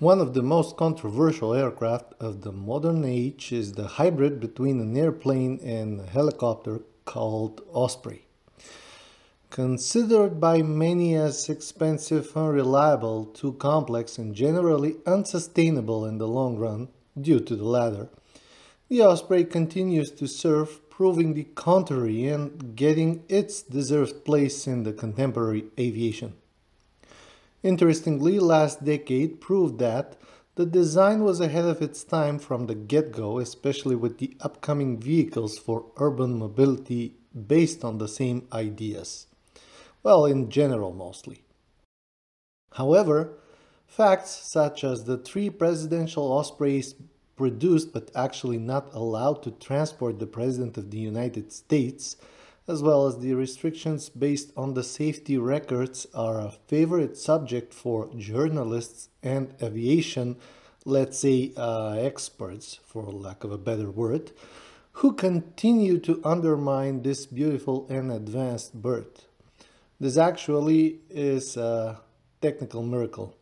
One of the most controversial aircraft of the modern age is the hybrid between an airplane and a helicopter called Osprey. Considered by many as expensive, unreliable, too complex, and generally unsustainable in the long run due to the latter, the Osprey continues to serve, proving the contrary and getting its deserved place in the contemporary aviation. Interestingly, last decade proved that the design was ahead of its time from the get-go, especially with the upcoming vehicles for urban mobility based on the same ideas. Well, in general, mostly. However, facts such as the 3 presidential Ospreys produced but actually not allowed to transport the President of the United States, as well as the restrictions based on the safety records, are a favorite subject for journalists and aviation, let's say experts, for lack of a better word, who continue to undermine this beautiful and advanced bird. This actually is a technical miracle,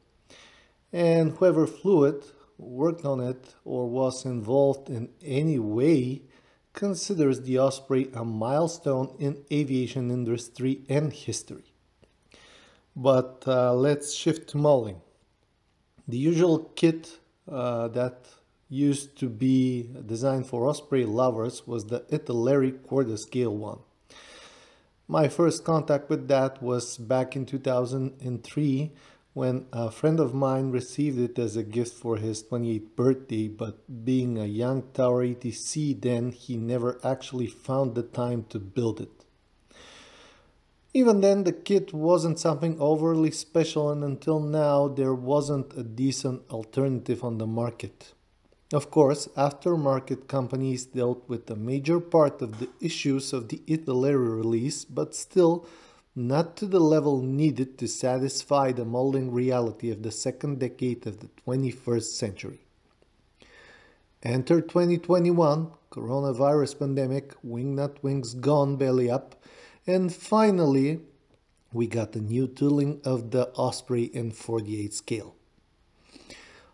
and whoever flew it, worked on it, or was involved in any way considers the Osprey a milestone in aviation industry and history. But let's shift to modeling. The usual kit that used to be designed for Osprey lovers was the Italeri quarter scale one. My first contact with that was back in 2003, when a friend of mine received it as a gift for his 28th birthday, but being a young Tower ATC then, he never actually found the time to build it. Even then, the kit wasn't something overly special, and until now there wasn't a decent alternative on the market. Of course, aftermarket companies dealt with a major part of the issues of the Italeri release, but still, not to the level needed to satisfy the modeling reality of the second decade of the 21st century. Enter 2021, coronavirus pandemic, wingnut wings gone belly up, and finally we got the new tooling of the Osprey in 48 scale.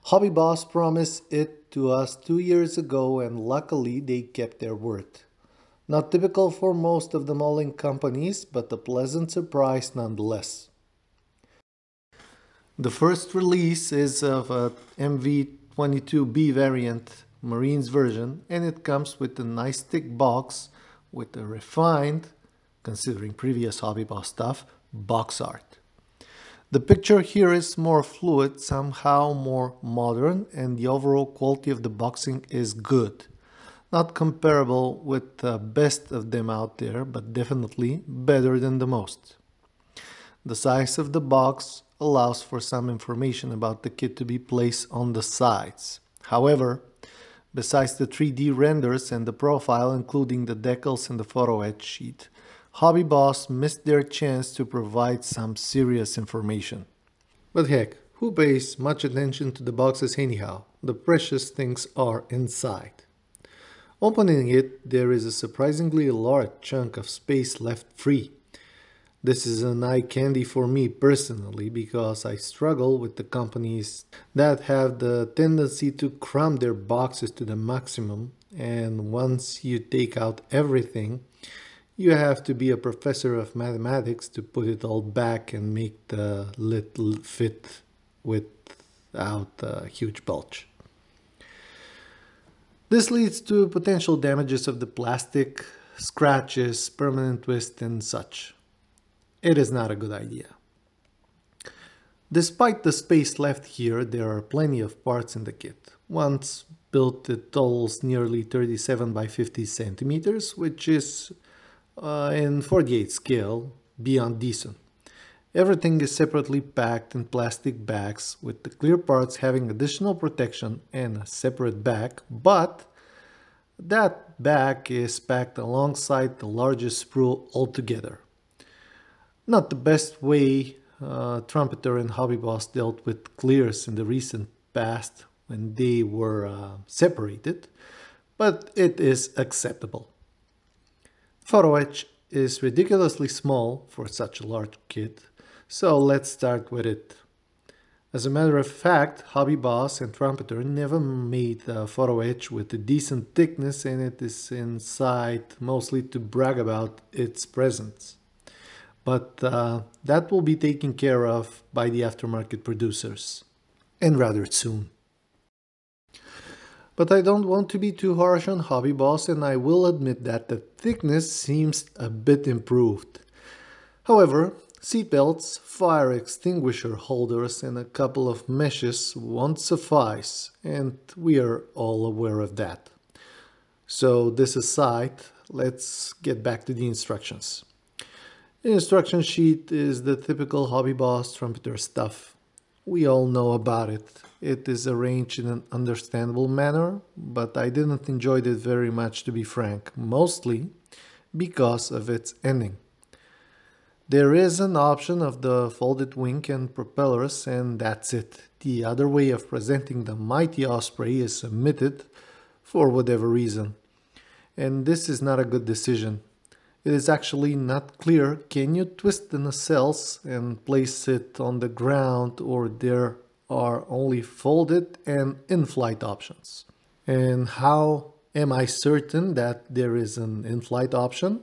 Hobby Boss promised it to us 2 years ago, and luckily they kept their word. Not typical for most of the modeling companies, but a pleasant surprise nonetheless. The first release is of a MV-22B variant, Marines version, and it comes with a nice thick box with a refined, considering previous Hobby Boss stuff, box art. The picture here is more fluid, somehow more modern, and the overall quality of the boxing is good. Not comparable with the best of them out there, but definitely better than the most. The size of the box allows for some information about the kit to be placed on the sides. However, besides the 3D renders and the profile, including the decals and the photo etch sheet, Hobby Boss missed their chance to provide some serious information. But heck, who pays much attention to the boxes anyhow? The precious things are inside. Opening it, there is a surprisingly large chunk of space left free. This is an eye candy for me personally, because I struggle with the companies that have the tendency to cram their boxes to the maximum, and once you take out everything, you have to be a professor of mathematics to put it all back and make the little fit without a huge bulge. This leads to potential damages of the plastic, scratches, permanent twists, and such. It is not a good idea. Despite the space left here, there are plenty of parts in the kit. Once built, it totals nearly 37 by 50 centimeters, which is in 48 scale beyond decent. Everything is separately packed in plastic bags, with the clear parts having additional protection and a separate bag, but that bag is packed alongside the largest sprue altogether. Not the best way Trumpeter and Hobby Boss dealt with clears in the recent past when they were separated, but it is acceptable. Photo etch is ridiculously small for such a large kit. So let's start with it. As a matter of fact, Hobby Boss and Trumpeter never made a photo etch with a decent thickness, and it is in sight mostly to brag about its presence. But that will be taken care of by the aftermarket producers, and rather soon. But I don't want to be too harsh on Hobby Boss, and I will admit that the thickness seems a bit improved. However, seatbelts, fire extinguisher holders, and a couple of meshes won't suffice, and we are all aware of that. So this aside, let's get back to the instructions. The instruction sheet is the typical Hobby Boss Trumpeter stuff. We all know about it. It is arranged in an understandable manner, but I didn't enjoy it very much, to be frank, mostly because of its ending. There is an option of the folded wing and propellers, and that's it. The other way of presenting the mighty Osprey is omitted for whatever reason. And this is not a good decision. It is actually not clear. Can you twist the nacelles and place it on the ground, or there are only folded and in-flight options? And how am I certain that there is an in-flight option?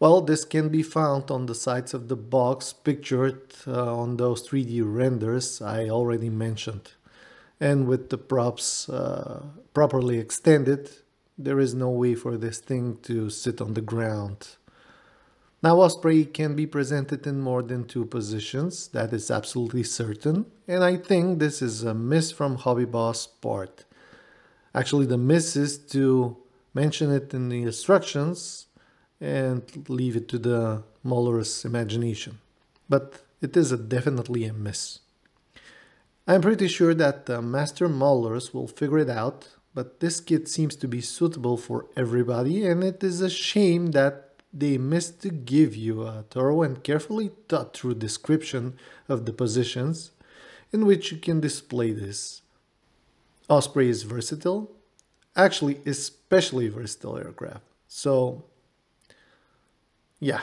Well, this can be found on the sides of the box pictured on those 3D renders I already mentioned. And with the props properly extended, there is no way for this thing to sit on the ground. Now, Osprey can be presented in more than two positions, that is absolutely certain, and I think this is a miss from Hobby Boss' part. Actually, the miss is to mention it in the instructions and leave it to the moller's imagination. But it is definitely a miss. I'm pretty sure that the master mollers will figure it out, but this kit seems to be suitable for everybody, and it is a shame that they missed to give you a thorough and carefully thought through description of the positions in which you can display this. Osprey is versatile, actually especially versatile aircraft, so yeah.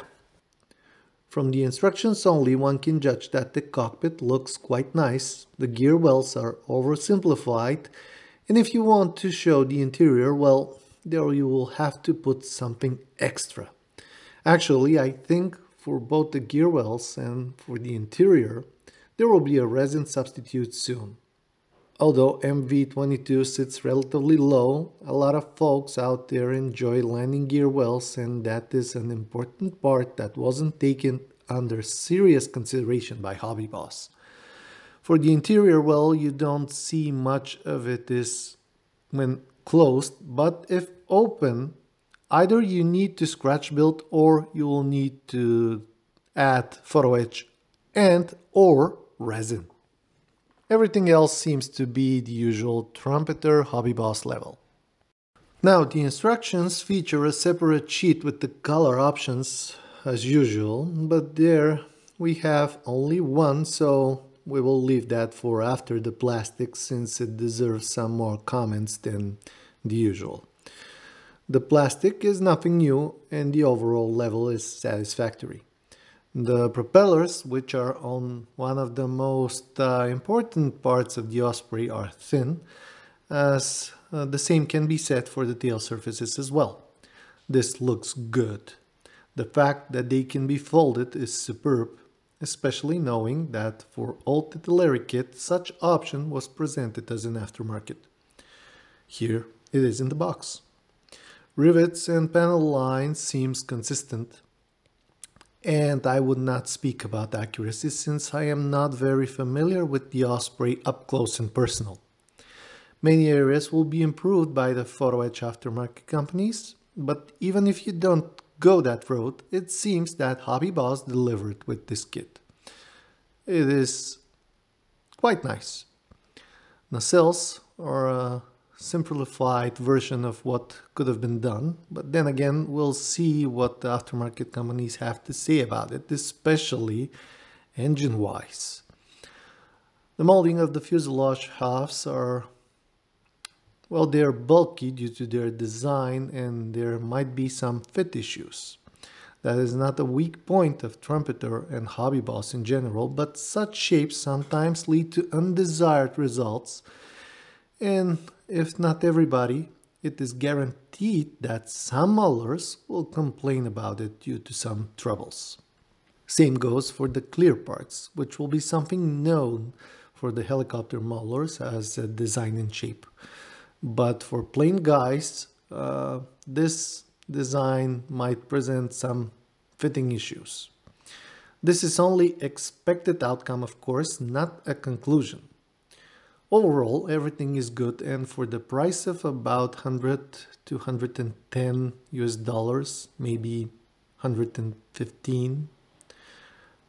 From the instructions only, one can judge that the cockpit looks quite nice, the gear wells are oversimplified, and if you want to show the interior, well, there you will have to put something extra. Actually, I think for both the gear wells and for the interior, there will be a resin substitute soon. Although MV-22 sits relatively low, a lot of folks out there enjoy landing gear wells, and that is an important part that wasn't taken under serious consideration by Hobby Boss. For the interior well, you don't see much of it is when closed, but if open, either you need to scratch build or you will need to add photo etch and/or resin. Everything else seems to be the usual Trumpeter Hobby Boss level. Now, the instructions feature a separate sheet with the color options as usual, but there we have only one, so we will leave that for after the plastic, since it deserves some more comments than the usual. The plastic is nothing new, and the overall level is satisfactory. The propellers, which are on one of the most important parts of the Osprey, are thin, as the same can be said for the tail surfaces as well. This looks good. The fact that they can be folded is superb, especially knowing that for all Italeri kit, such option was presented as an aftermarket. Here it is in the box. Rivets and panel lines seems consistent. And I would not speak about accuracy, since I am not very familiar with the Osprey up close and personal. Many areas will be improved by the photo etch aftermarket companies, but even if you don't go that road, it seems that Hobby Boss delivered with this kit. It is quite nice. Nacelles are a simplified version of what could have been done, but then again, we'll see what the aftermarket companies have to say about it, especially engine-wise. The molding of the fuselage halves are, well, they're bulky due to their design, and there might be some fit issues. That is not a weak point of Trumpeter and Hobby Boss in general, but such shapes sometimes lead to undesired results, and if not everybody, it is guaranteed that some others will complain about it due to some troubles. Same goes for the clear parts, which will be something known for the helicopter modelers as a design and shape. But for plain guys, this design might present some fitting issues. This is only expected outcome, of course, not a conclusion. Overall, everything is good, and for the price of about $100 to $110 US, maybe 115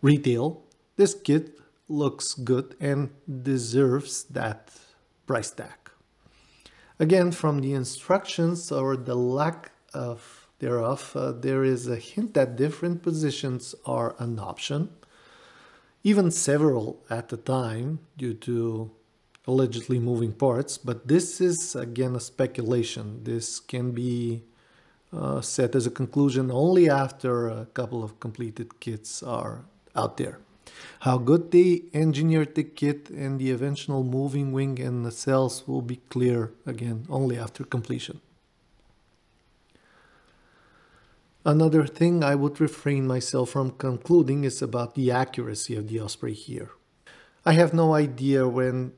retail, this kit looks good and deserves that price tag. Again, from the instructions or the lack of thereof, there is a hint that different positions are an option, even several at a time due to allegedly moving parts, but this is again a speculation. This can be set as a conclusion only after a couple of completed kits are out there. How good they engineered the kit and the eventual moving wing and nacelles will be clear, again, only after completion. Another thing I would refrain myself from concluding is about the accuracy of the Osprey here. I have no idea when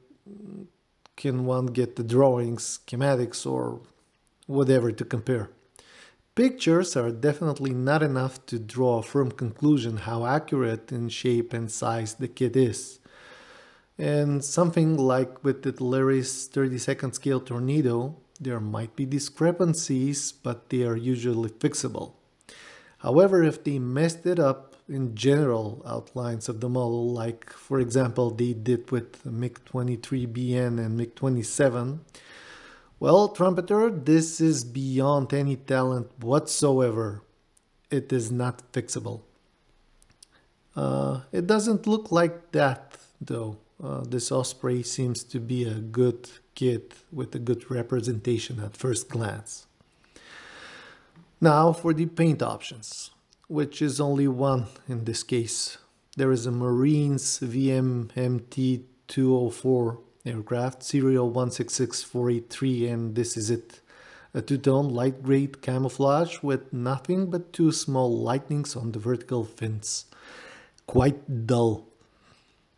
can one get the drawings, schematics, or whatever to compare. Pictures are definitely not enough to draw a firm conclusion how accurate in shape and size the kit is. And something like with the Italari's 30-second scale Tornado, there might be discrepancies, but they are usually fixable. However, if they messed it up in general outlines of the model, like for example they did with MiG-23BN and MiG-27, well, Trumpeter, this is beyond any talent whatsoever. It is not fixable. It doesn't look like that, though. This Osprey seems to be a good kit with a good representation at first glance. Now for the paint options, which is only one in this case. There is a Marines VMMT-204 aircraft, serial 166483, and this is it. A two-tone light gray camouflage with nothing but two small lightnings on the vertical fins. Quite dull.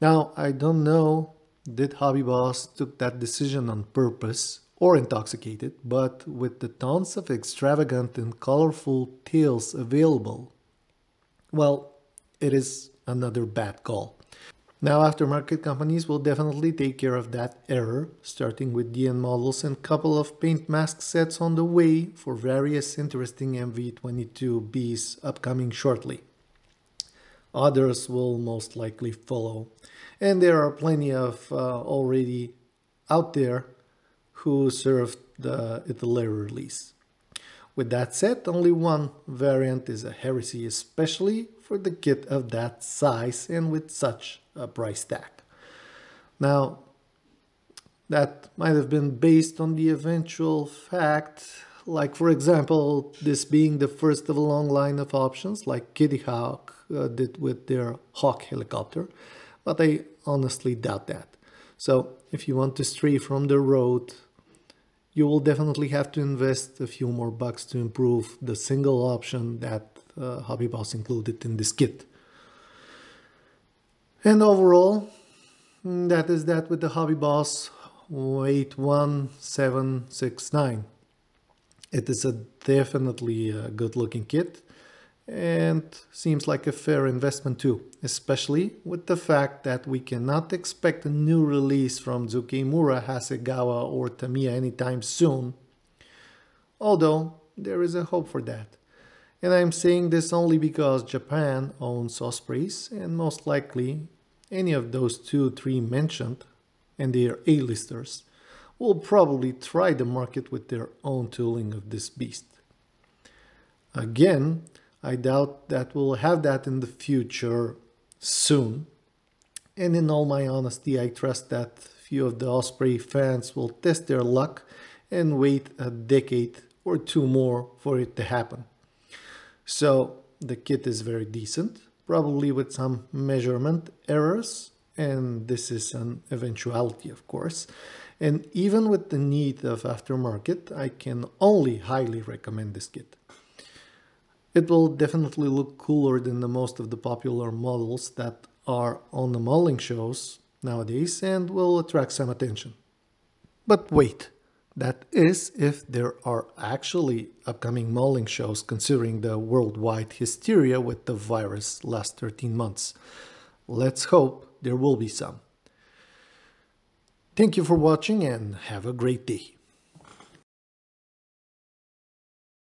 Now, I don't know, did Hobby Boss took that decision on purpose or intoxicated, but with the tons of extravagant and colorful tails available, well, it is another bad call. Now, aftermarket companies will definitely take care of that error, starting with DN Models and couple of paint mask sets on the way for various interesting MV-22Bs upcoming shortly. Others will most likely follow, and there are plenty of already out there who served the Italeri release. With that said, only one variant is a heresy, especially for the kit of that size and with such a price tag. Now, that might have been based on the eventual fact, like for example, this being the first of a long line of options, like Kitty Hawk did with their Hawk helicopter, but I honestly doubt that. So, if you want to stray from the road, you will definitely have to invest a few more bucks to improve the single option that Hobby Boss included in this kit. And overall, that is that with the Hobby Boss 81769. It is definitely a good looking kit and seems like a fair investment too, especially with the fact that we cannot expect a new release from Zukeimura, Hasegawa or Tamiya anytime soon, although there is a hope for that. And I'm saying this only because Japan owns Ospreys, and most likely any of those 2-3 mentioned, and their A-listers, will probably try the market with their own tooling of this beast. Again, I doubt that we'll have that in the future soon, and in all my honesty, I trust that few of the Osprey fans will test their luck and wait a decade or two more for it to happen. So the kit is very decent, probably with some measurement errors, and this is an eventuality, of course. And even with the need of aftermarket, I can only highly recommend this kit. It will definitely look cooler than the most of the popular models that are on the modeling shows nowadays and will attract some attention. But wait, that is if there are actually upcoming modeling shows, considering the worldwide hysteria with the virus last 13 months. Let's hope there will be some. Thank you for watching and have a great day.